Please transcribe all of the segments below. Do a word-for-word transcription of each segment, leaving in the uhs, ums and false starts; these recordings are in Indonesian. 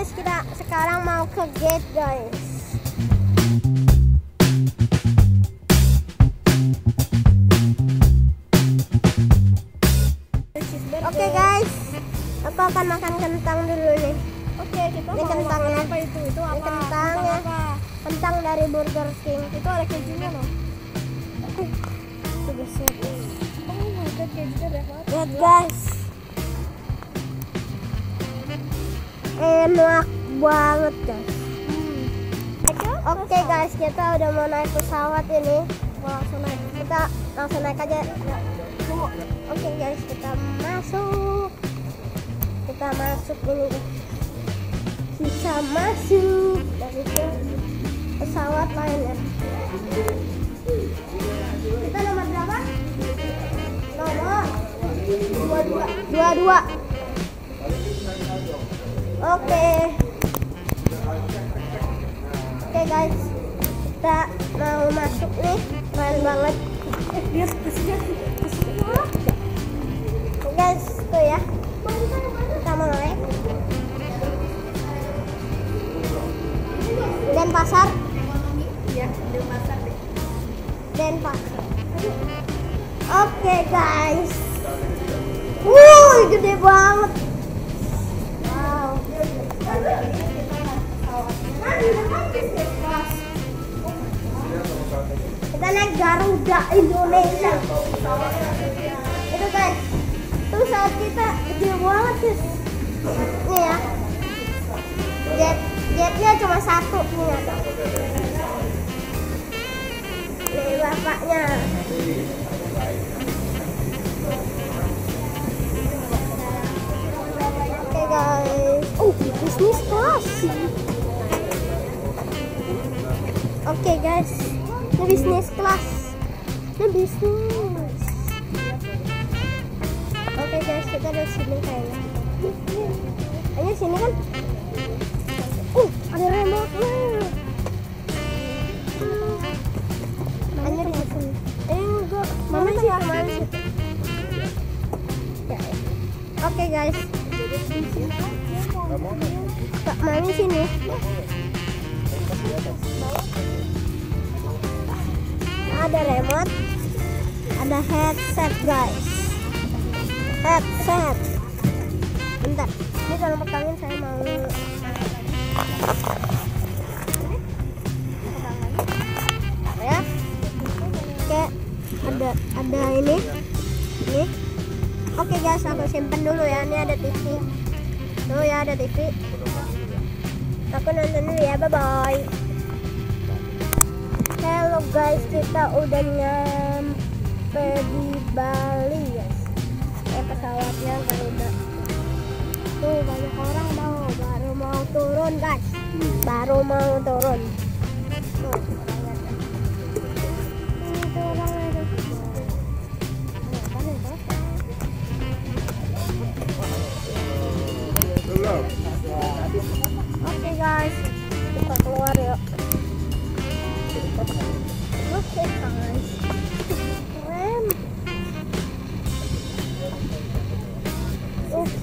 guys, kita sekarang mau ke gate guys. Oke okay, guys, aku akan makan kentang dulu nih. Oke okay, kita ini mau kentang makan apa itu? Itu apa? Ini kentang, kentang ya. Apa? Kentang dari Burger King. Itu ada kejunya loh. Tuh guys. Oh my god, kejunya banyak banget. Lihat guys. Enak banget guys. Hmm. Oke okay, guys, kita udah mau naik pesawat ini. Mau langsung naik. Kita langsung naik aja. Oke okay, guys, kita masuk. Kita masuk dulu. Kita masuk dari pesawat lainnya. Kita nomor berapa? Nomor dua dua. Dua dua. Oke okay. Oke okay guys, kita mau masuk nih, keren banget. Guys, tuh ya, kita mau naik Denpasar. Iya, Denpasar deh. Denpasar. Oke guys, wuh, gede banget. Kita naik Garuda Indonesia. Itu guys, tuh saat kita gede banget guys. Nih ya, jet jetnya cuma satu nih ya. Nih bapaknya. Oke guys. Oh, bisnis kelas. Oke okay, guys, ini bisnis kelas. Ini bisnis. Oke okay, guys, kita dari sini kayaknya. Ini sini kan. Uh, ada remote-nya. Hanya di sini. Eh, enggak. Mama sih aman sih. Ya. Oke okay, guys. Kak Mami sini. Ada remote, ada headset guys. Headset. Bentar, ini kalau pegangin saya mau. Ya. Oke, ada ada ini. Ini. Oke guys, aku simpen dulu ya. Ini ada T V. Tuh ya, ada T V. Aku nonton dulu ya, bye-bye. Hello guys, kita udah nyampe di Bali guys. Eh, pesawatnya udah. Tuh banyak orang mau, baru mau turun guys. Baru mau turun. Tuh, itu orang ada. Oke guys, kita keluar yuk. Oke guys, keren. Oke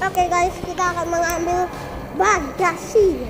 Oke okay guys, kita akan mengambil bagasi.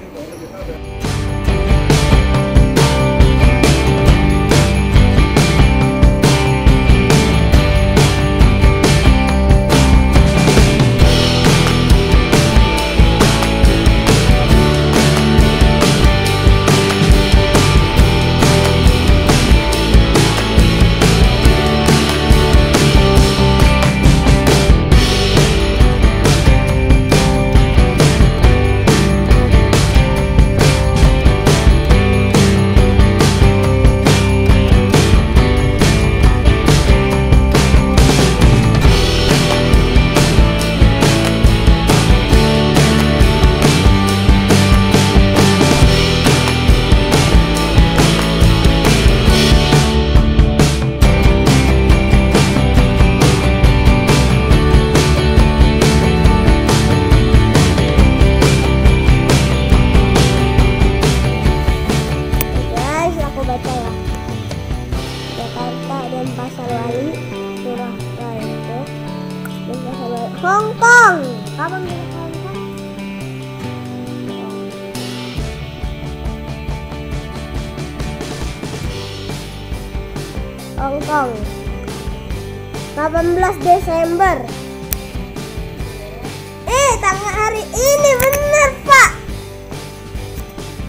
Hong Kong. Kapan kita ke Hong Kong? Hong Kong. delapan belas Desember. Eh, tanggal hari ini bener, Pak.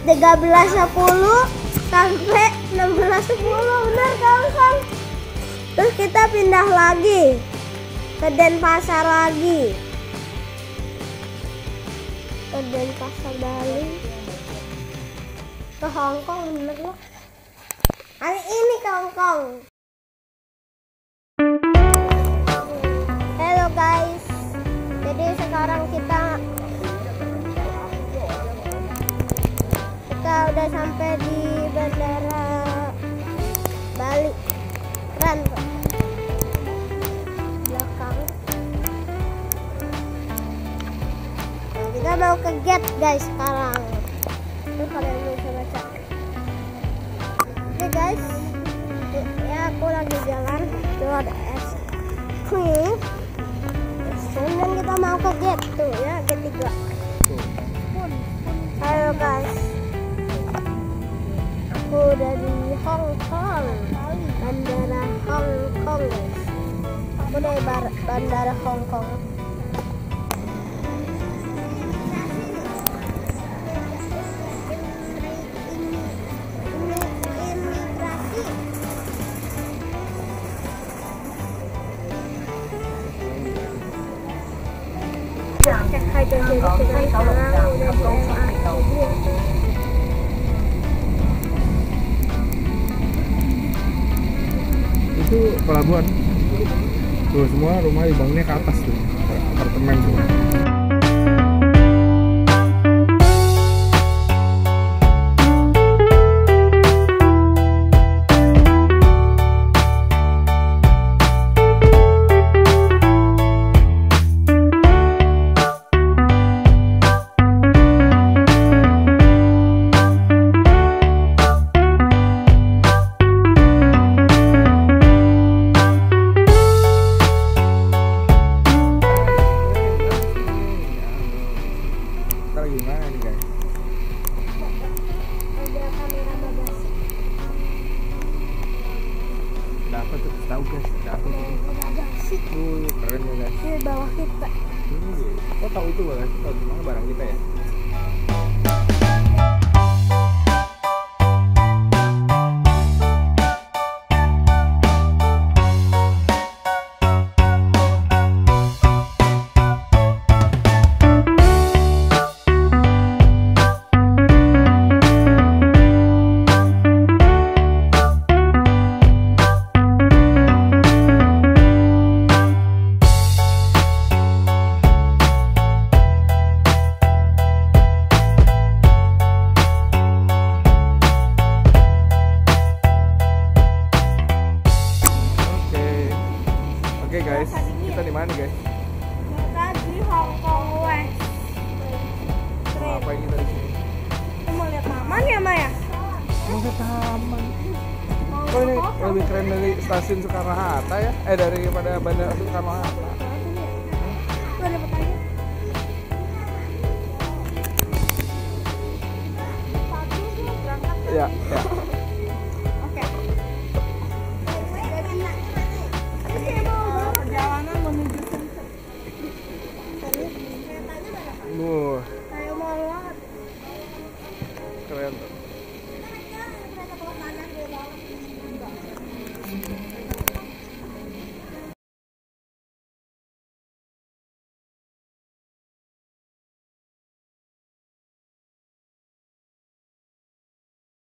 tiga belas sepuluh sampai enam belas sepuluh, bener kawan-kawan. Terus kita pindah lagi ke Denpasar lagi. Ke Denpasar Bali. Ke Hong Kong, bener loh. Hari ini ke Hong Kong. Halo guys. Jadi sekarang kita Kita udah sampai di bandara Bali. Keren kok. Belakang. Nah, kita mau ke gate guys sekarang. Tuh kalian bisa baca. Oke guys. Ya aku lagi jalan. Tuh ada es krim. Kemudian kita mau ke gate tuh ya, gate tiga. Halo guys. Aku dari Hong Kong, bandara Hong Kong guys. Aku dari bandara Hong Kong. Itu pelabuhan tuh, semua rumah dibangunnya ke atas tuh, apartemen tuh. Lebih keren dari stasiun Soekarno-Hatta ya, eh daripada bandara Soekarno-Hatta. Ya, ya. Oke. Perjalanan menuju.